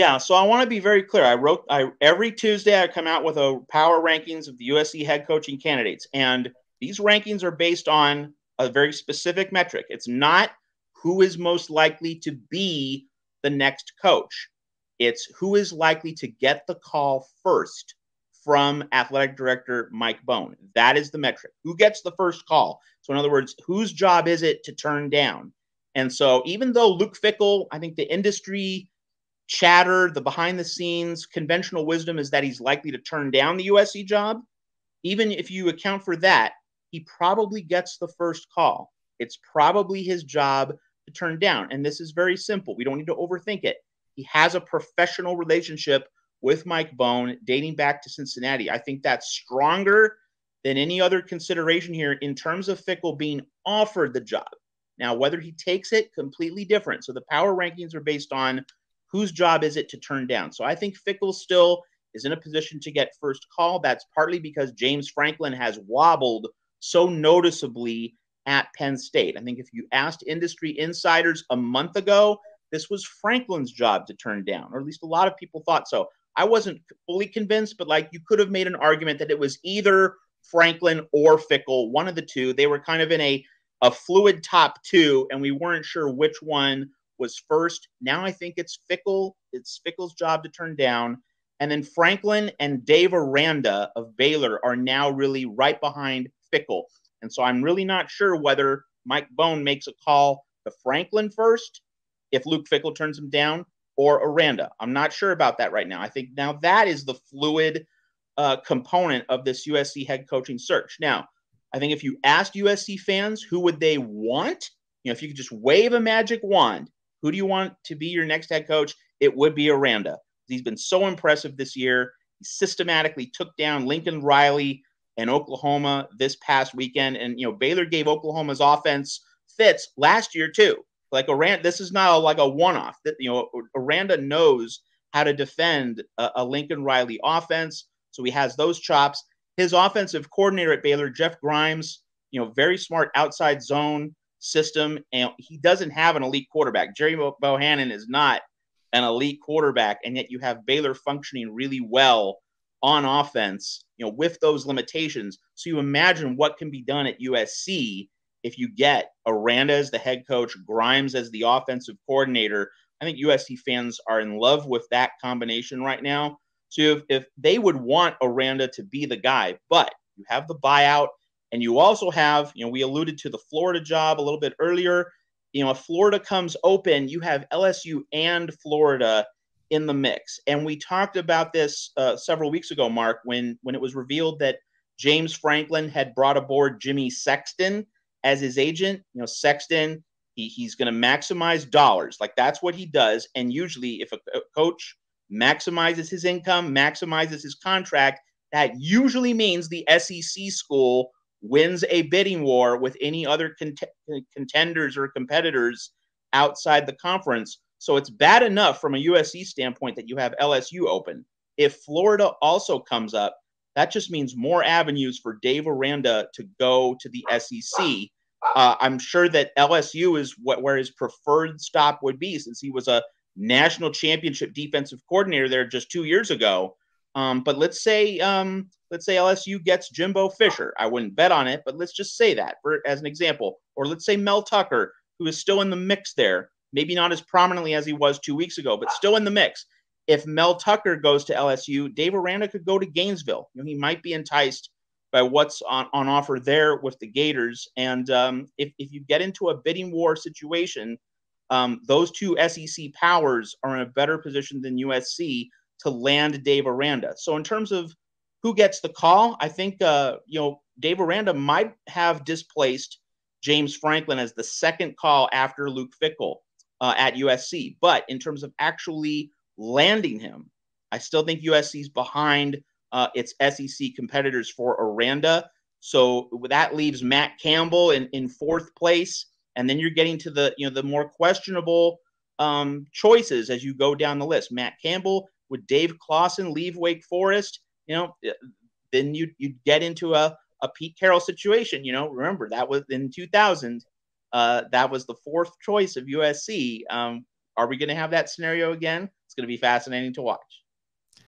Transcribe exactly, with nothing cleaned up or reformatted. Yeah, so I want to be very clear. I wrote I, every Tuesday I come out with a power rankings of the U S C head coaching candidates, and these rankings are based on a very specific metric. It's not who is most likely to be the next coach. It's who is likely to get the call first from athletic director Mike Bohn. That is the metric. Who gets the first call? So in other words, whose job is it to turn down? And so even though Luke Fickell, I think the industry chatter, the behind the scenes conventional wisdom is that he's likely to turn down the U S C job. Even if you account for that, he probably gets the first call. It's probably his job to turn down. And this is very simple. We don't need to overthink it. He has a professional relationship with Mike Bohn dating back to Cincinnati. I think that's stronger than any other consideration here in terms of Fickell being offered the job. Now, whether he takes it, completely different. So the power rankings are based on whose job is it to turn down. So I think Fickell still is in a position to get first call. That's partly because James Franklin has wobbled so noticeably at Penn State. I think if you asked industry insiders a month ago, this was Franklin's job to turn down, or at least a lot of people thought so. I wasn't fully convinced, but like you could have made an argument that it was either Franklin or Fickell, one of the two. They were kind of in a, a fluid top two, and we weren't sure which one was first. Now I think it's Fickell. It's Fickell's job to turn down. And then Franklin and Dave Aranda of Baylor are now really right behind Fickell. And so I'm really not sure whether Mike Bohn makes a call to Franklin first, if Luke Fickell turns him down, or Aranda. I'm not sure about that right now. I think now that is the fluid uh, component of this U S C head coaching search. Now, I think if you asked U S C fans, who would they want? You know, if you could just wave a magic wand, who do you want to be your next head coach? It would be Aranda. He's been so impressive this year. He systematically took down Lincoln Riley and Oklahoma this past weekend. And, you know, Baylor gave Oklahoma's offense fits last year too. Like Aranda, this is not like a one-off. You know, Aranda knows how to defend a, a Lincoln Riley offense, so he has those chops. His offensive coordinator at Baylor, Jeff Grimes, you know, very smart outside zone system, and he doesn't have an elite quarterback. Jerry Bohannon is not an elite quarterback, and yet you have Baylor functioning really well on offense, you know, with those limitations. So you imagine what can be done at U S C if you get Aranda as the head coach, Grimes as the offensive coordinator. I think U S C fans are in love with that combination right now. So if, if they would want Aranda to be the guy, but you have the buyout, and you also have, you know, we alluded to the Florida job a little bit earlier. You know, if Florida comes open, you have L S U and Florida in the mix. And we talked about this uh, several weeks ago, Mark, when, when it was revealed that James Franklin had brought aboard Jimmy Sexton as his agent. You know, Sexton, he, he's going to maximize dollars. Like, that's what he does. And usually if a, a coach maximizes his income, maximizes his contract, that usually means the S E C school wins a bidding war with any other cont- contenders or competitors outside the conference. So it's bad enough from a U S C standpoint that you have L S U open. If Florida also comes up, that just means more avenues for Dave Aranda to go to the S E C. Uh, I'm sure that L S U is what, where his preferred stop would be, since he was a national championship defensive coordinator there just two years ago. Um, but let's say um, let's say L S U gets Jimbo Fisher. I wouldn't bet on it, but let's just say that for, as an example. Or let's say Mel Tucker, who is still in the mix there, maybe not as prominently as he was two weeks ago, but still in the mix. If Mel Tucker goes to L S U, Dave Aranda could go to Gainesville. You know, he might be enticed by what's on, on offer there with the Gators. And um, if, if you get into a bidding war situation, um, those two S E C powers are in a better position than U S C to land Dave Aranda. So in terms of who gets the call, I think uh, you know, Dave Aranda might have displaced James Franklin as the second call after Luke Fickell uh, at U S C. But in terms of actually landing him, I still think U S C's behind uh, its S E C competitors for Aranda. So that leaves Matt Campbell in, in fourth place. And then you're getting to the, you know, the more questionable um, choices as you go down the list. Matt Campbell, would Dave Clawson leave Wake Forest? You know, then you'd, you'd get into a, a Pete Carroll situation. You know, remember that was in two thousand. Uh, that was the fourth choice of U S C. Um, are we going to have that scenario again? going to be fascinating to watch.